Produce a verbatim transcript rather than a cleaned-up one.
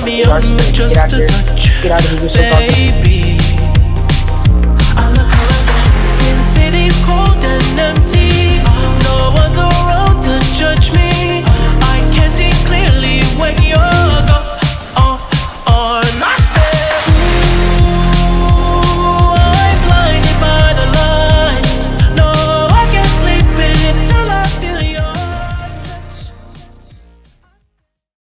touch me on you just to touch, baby. I look around, since city's cold and empty, no one's around to judge me. I can see clearly when you're gone.